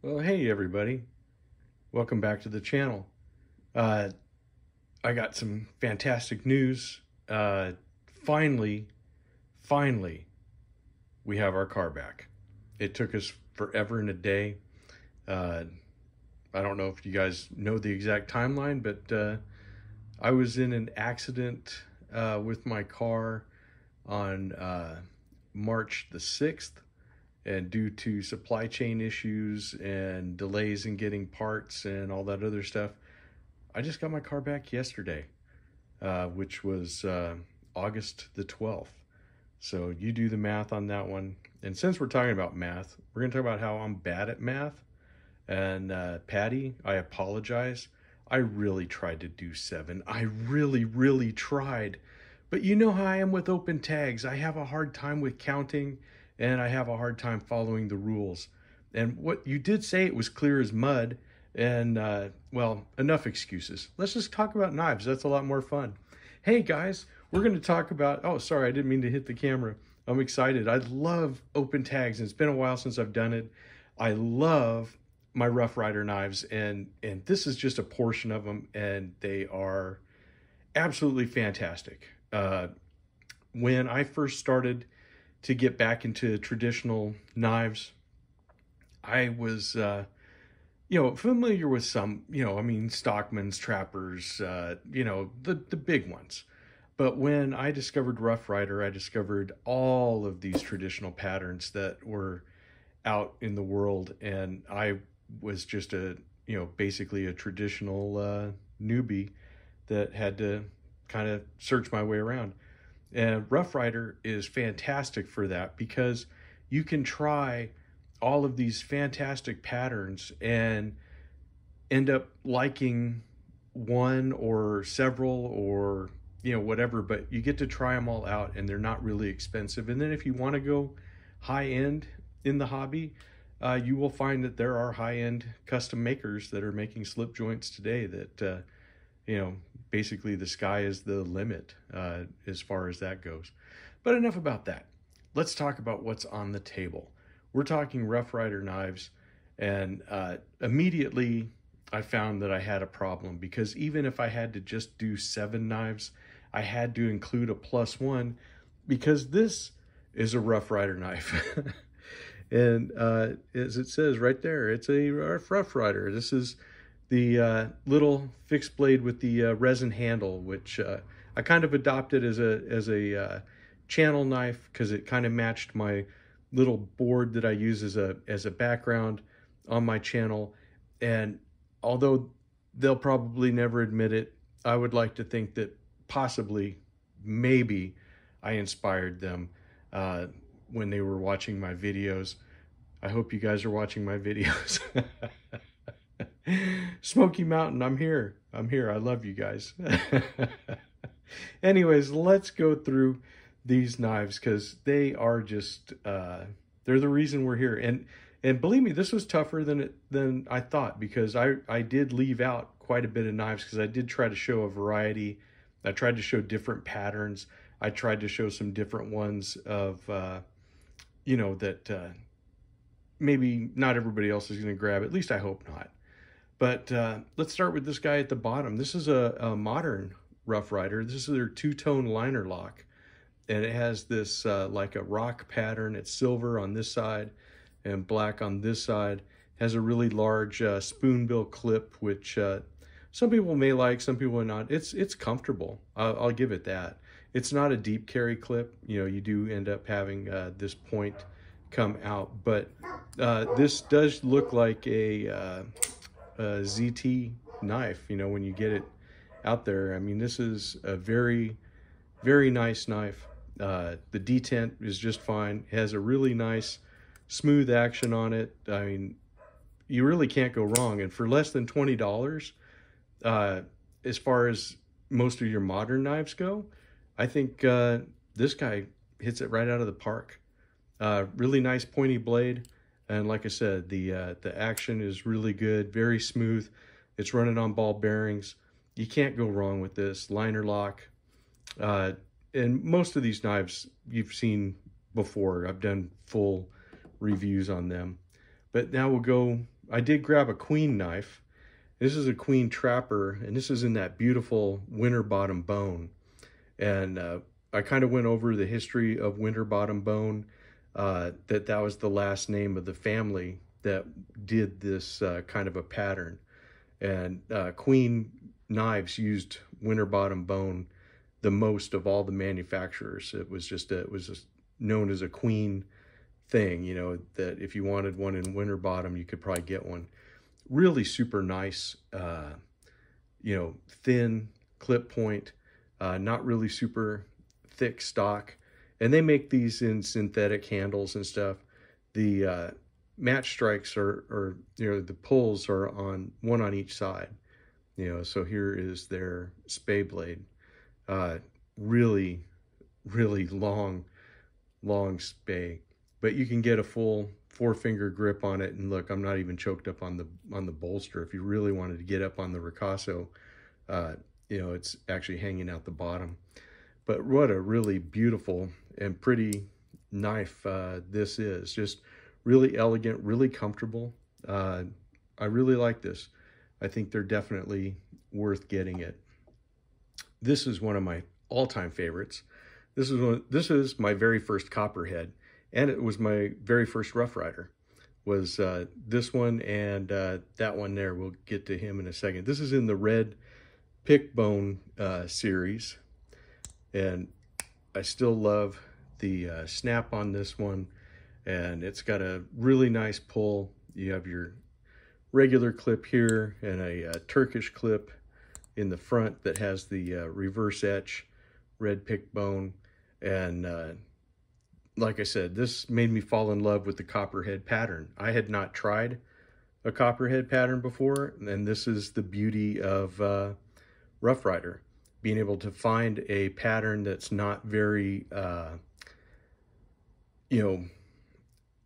Well, hey everybody, welcome back to the channel. I got some fantastic news. Finally, we have our car back. It took us forever and a day. I don't know if you guys know the exact timeline, but I was in an accident with my car on March the 6th. And due to supply chain issues and delays in getting parts and all that other stuff, I just got my car back yesterday, which was August the 12th. So you do the math on that one. And since we're talking about math, we're going to talk about how I'm bad at math. And Patty, I apologize. I really tried to do 7. I really tried. But you know how I am with open tags. I have a hard time with counting. And I have a hard time following the rules. And what you did say, it was clear as mud. And, well, enough excuses. Let's just talk about knives. That's a lot more fun. Hey, guys, we're going to talk about... Oh, sorry, I didn't mean to hit the camera. I'm excited. I love open tags. And it's been a while since I've done it. I love my Rough Rider knives. And this is just a portion of them. And they are absolutely fantastic. When I first started to get back into traditional knives, I was, you know, familiar with some, you know, I mean, Stockman's, Trappers, you know, the big ones. But when I discovered Rough Rider, I discovered all of these traditional patterns that were out in the world. And I was just a, you know, basically a traditional newbie that had to kind of search my way around. And Rough Rider is fantastic for that, because you can try all of these fantastic patterns and end up liking one or several or, you know, whatever, but you get to try them all out and they're not really expensive. And then if you want to go high end in the hobby, you will find that there are high end custom makers that are making slip joints today that, you know, basically the sky is the limit as far as that goes. But enough about that. Let's talk about what's on the table. We're talking Rough Rider knives, and immediately I found that I had a problem, because even if I had to just do 7 knives, I had to include a +1, because this is a Rough Rider knife. And as it says right there, it's a Rough Rider. This is the little fixed blade with the resin handle, which I kind of adopted as a channel knife, because it kind of matched my little board that I use as a background on my channel. And although they'll probably never admit it, I would like to think that possibly, maybe, I inspired them when they were watching my videos. I hope you guys are watching my videos. Smoky Mountain, I'm here. I love you guys. Anyways, let's go through these knives, because they are just, they're the reason we're here. And believe me, this was tougher than I thought, because I did leave out quite a bit of knives, because I did try to show a variety. I tried to show different patterns. I tried to show some different ones of, you know, that maybe not everybody else is going to grab. At least I hope not. But let's start with this guy at the bottom. This is a modern Rough Rider. This is their two-tone liner lock. And it has this like a rock pattern. It's silver on this side and black on this side. It has a really large spoonbill clip, which some people may like, some people not. It's comfortable. I'll give it that. It's not a deep carry clip. You know, you do end up having this point come out. But this does look like a ZT knife, you know, when you get it out there. I mean, this is a very nice knife. The detent is just fine. It has a really nice smooth action on it. I mean, you really can't go wrong. And for less than $20, as far as most of your modern knives go, I think this guy hits it right out of the park. Really nice pointy blade. And like I said, the action is really good, very smooth. It's running on ball bearings. You can't go wrong with this liner lock. And most of these knives you've seen before. I've done full reviews on them. But now we'll go I did grab a Queen knife. This is a Queen Trapper, and this is in that beautiful Winterbottom Bone. And I kind of went over the history of Winterbottom Bone, that was the last name of the family that did this kind of a pattern. And Queen knives used Winterbottom Bone the most of all the manufacturers. It was just known as a Queen thing, you know, that if you wanted one in Winterbottom, you could probably get one. Really super nice, you know, thin clip point, not really super thick stock. And they make these in synthetic handles and stuff. The match strikes are, you know, the pulls are on one on each side, you know, so here is their spey blade. Really, really long spey, but you can get a full 4-finger grip on it. And look, I'm not even choked up on the bolster. If you really wanted to get up on the ricasso, you know, it's actually hanging out the bottom. But what a really beautiful and pretty knife this is. Just really elegant, really comfortable. I really like this. I think they're definitely worth getting it. This is one of my all-time favorites. This is my very first Copperhead, and it was my very first Rough Rider. Was this one and that one there. We'll get to him in a second. This is in the Red Pickbone series, and I still love the snap on this one, and it's got a really nice pull. You have your regular clip here and a Turkish clip in the front that has the reverse etch Red Pickbone. And like I said, this made me fall in love with the Copperhead pattern. I had not tried a Copperhead pattern before, and this is the beauty of Rough Rider, being able to find a pattern that's not very, you know,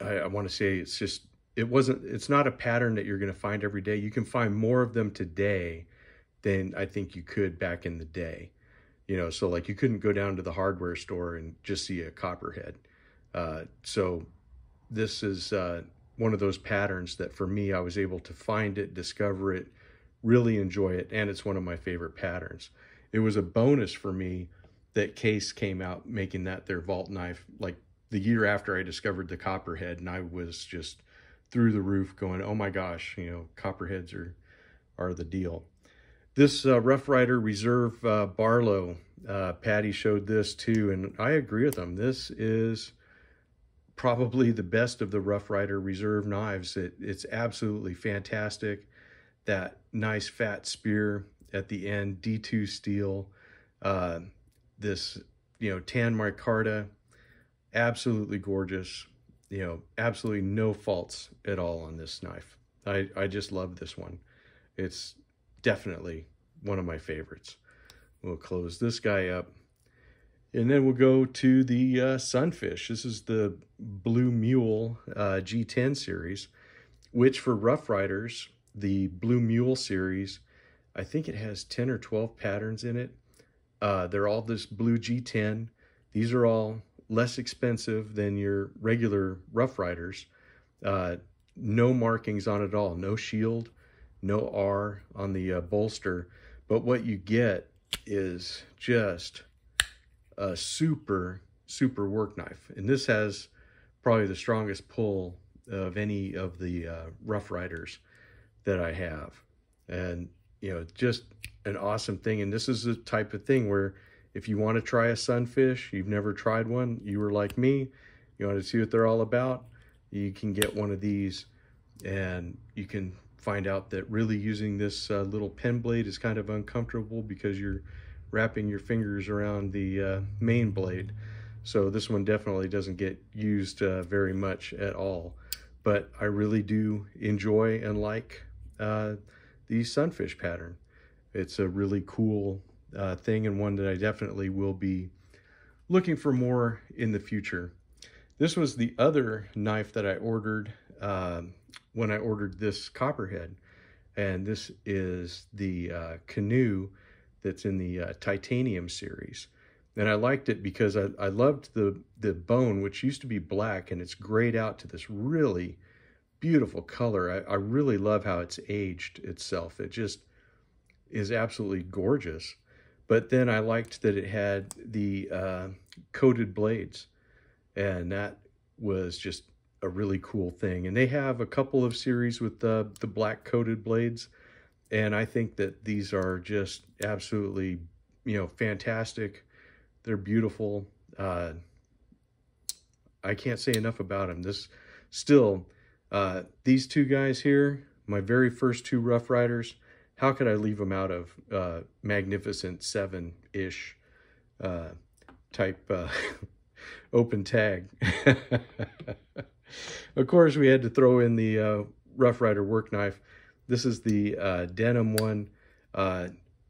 I want to say it's just, it's not a pattern that you're going to find every day. You can find more of them today than I think you could back in the day, you know. So like, you couldn't go down to the hardware store and just see a Copperhead. So this is one of those patterns that for me, I was able to find it, discover it, really enjoy it, and it's one of my favorite patterns. It was a bonus for me that Case came out making that their vault knife, like the year after I discovered the Copperhead, and I was just through the roof going, oh my gosh, you know, Copperheads are the deal. This Rough Rider Reserve Barlow, Patty showed this too, and I agree with him. This is probably the best of the Rough Rider Reserve knives. It's absolutely fantastic. That nice fat spear at the end, D2 steel. This, you know, tan micarta, absolutely gorgeous. You know, absolutely no faults at all on this knife. I just love this one. It's definitely one of my favorites. We'll close this guy up, and then we'll go to the Sunfish. This is the Blue Mule G10 series, which for Rough Riders, the Blue Mule series, I think it has 10 or 12 patterns in it. They're all this blue G10. These are all less expensive than your regular Rough Riders. No markings on it all, no shield, no R on the bolster, but what you get is just a super, super work knife. And this has probably the strongest pull of any of the Rough Riders that I have. And, you know, just an awesome thing. And this is the type of thing where if you want to try a Sunfish, you've never tried one, you were like me, you want to see what they're all about, you can get one of these, and you can find out that really using this little pen blade is kind of uncomfortable because you're wrapping your fingers around the main blade. So this one definitely doesn't get used very much at all. But I really do enjoy and like the Sunfish pattern. It's a really cool thing, and one that I definitely will be looking for more in the future. This was the other knife that I ordered when I ordered this Copperhead, and this is the Canoe that's in the Titanium series. And I liked it because I loved the bone, which used to be black, and it's grayed out to this really beautiful color. I really love how it's aged itself. It just is absolutely gorgeous. But then I liked that it had the coated blades, and that was just a really cool thing. And they have a couple of series with the black coated blades, and I think that these are just absolutely, you know, fantastic. They're beautiful. I can't say enough about them. This still, these two guys here, my very first two Rough Riders, how could I leave them out of Magnificent Seven-ish type open tag? Of course, we had to throw in the Rough Rider work knife. This is the denim one,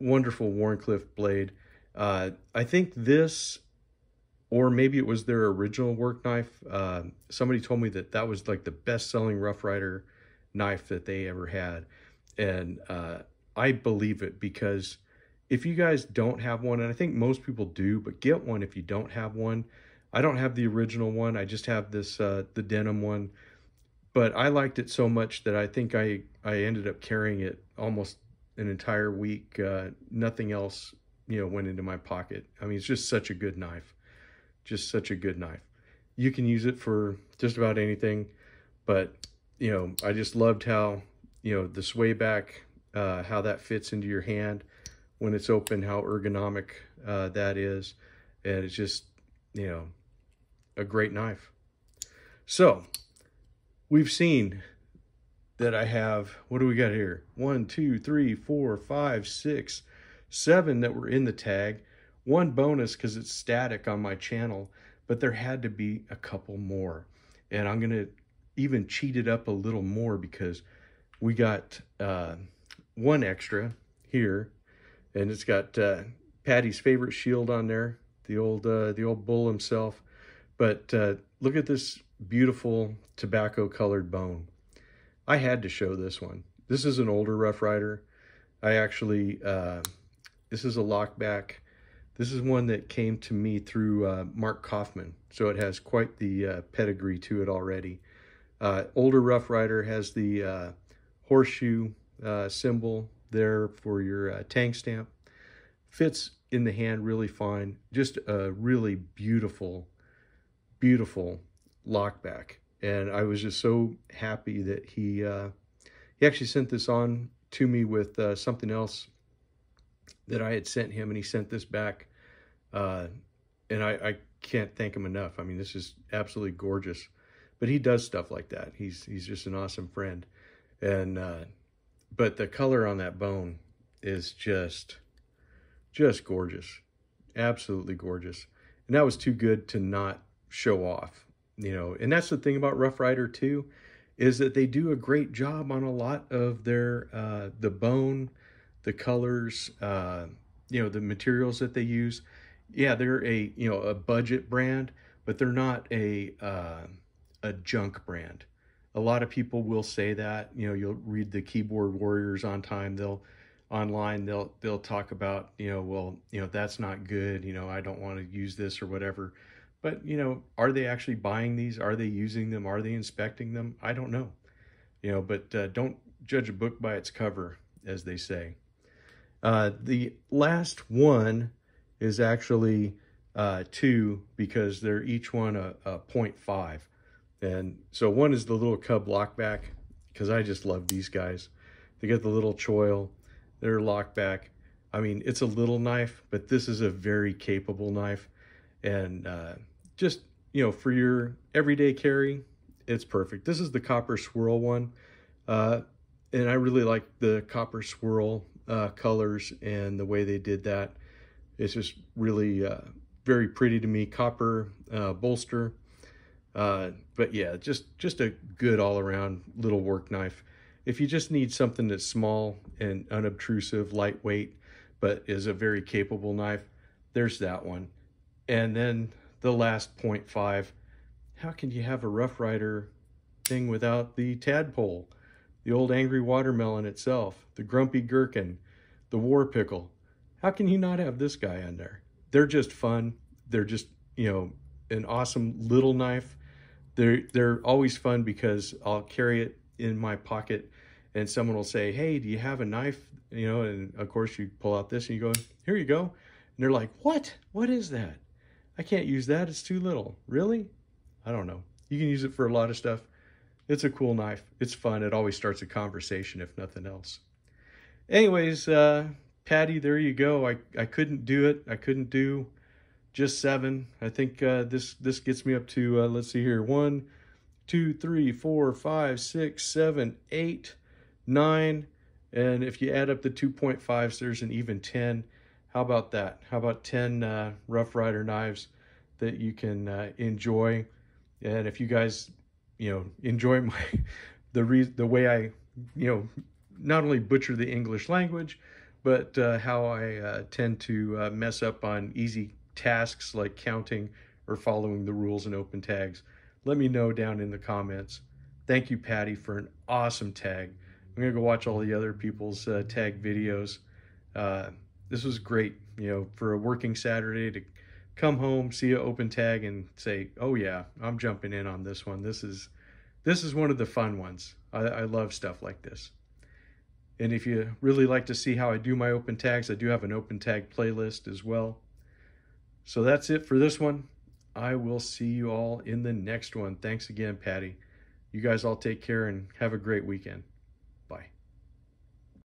wonderful Warncliffe blade. I think this, or maybe it was their original work knife. Somebody told me that that was like the best-selling Rough Rider knife that they ever had. And I believe it, because if you guys don't have one, and I think most people do, but get one if you don't have one. I don't have the original one. I just have this, the denim one. But I liked it so much that I think I ended up carrying it almost an entire week. Nothing else, you know, went into my pocket. I mean, it's just such a good knife. Just such a good knife. You can use it for just about anything. But, you know, I just loved how, you know, the sway back, how that fits into your hand when it's open, how ergonomic that is. And it's just, you know, a great knife. So we've seen that I have, what do we got here? 1, 2, 3, 4, 5, 6, 7 that were in the tag. One bonus because it's static on my channel, but there had to be a couple more. And I'm going to even cheat it up a little more, because we got one extra here, and it's got Patty's favorite shield on there, the old bull himself. But look at this beautiful tobacco-colored bone. I had to show this one. This is an older Rough Rider. I actually, this is a lockback. This is one that came to me through Mark Kaufman, so it has quite the pedigree to it already. Older Rough Rider has the horseshoe symbol there for your tang stamp. Fits in the hand really fine. Just a really beautiful, beautiful lockback. And I was just so happy that he actually sent this on to me with something else that I had sent him, and he sent this back. And I can't thank him enough. I mean, this is absolutely gorgeous. But he does stuff like that. He's just an awesome friend. And but the color on that bone is just gorgeous, absolutely gorgeous. And that was too good to not show off, you know. And that's the thing about Rough Rider too, is that they do a great job on a lot of their the bone, the colors, you know, the materials that they use. Yeah, they're a, you know, a budget brand, but they're not a a junk brand. A lot of people will say that, you know, you'll read the keyboard warriors on time. They'll online, they'll talk about, you know, well, you know, that's not good. You know, I don't want to use this or whatever, but you know, are they actually buying these? Are they using them? Are they inspecting them? I don't know, you know, but don't judge a book by its cover, as they say. The last one is actually two, because they're each one a 0.5. And so one is the little cub lockback, because I just love these guys. They got the little choil, their lockback. I mean, it's a little knife, but this is a very capable knife. And just, you know, for your everyday carry, it's perfect. This is the copper swirl one. And I really like the copper swirl colors and the way they did that. It's just really very pretty to me. Copper bolster. But yeah, just a good all-around little work knife. If you just need something that's small and unobtrusive, lightweight, but is a very capable knife, there's that one. And then the last 0.5, how can you have a Rough Rider thing without the tadpole, the old angry watermelon itself, the grumpy gherkin, the war pickle? How can you not have this guy on there? They're just fun. They're just, you know, an awesome little knife. They're always fun, because I'll carry it in my pocket, and someone will say, hey, do you have a knife? You know, and of course you pull out this and you go, here you go. And they're like, what? What is that? I can't use that. It's too little. Really? I don't know. You can use it for a lot of stuff. It's a cool knife. It's fun. It always starts a conversation, if nothing else. Anyways, Patty, there you go. I couldn't do it. I couldn't do just seven. I think this gets me up to, let's see here, 1, 2, 3, 4, 5, 6, 7, 8, 9. And if you add up the 2.5s, there's an even 10. How about that? How about 10 Rough Rider knives that you can enjoy? And if you guys, you know, enjoy the way I, you know, not only butcher the English language, but how I tend to mess up on easy tasks like counting or following the rules and open tags, let me know down in the comments. Thank you, Patty, for an awesome tag. I'm gonna go watch all the other people's tag videos. This was great, you know, for a working Saturday to come home, see an open tag and say, oh yeah, I'm jumping in on this one. This is one of the fun ones. I love stuff like this. And if you really like to see how I do my open tags, I do have an open tag playlist as well. So that's it for this one. I will see you all in the next one. Thanks again, Patty. You guys all take care and have a great weekend.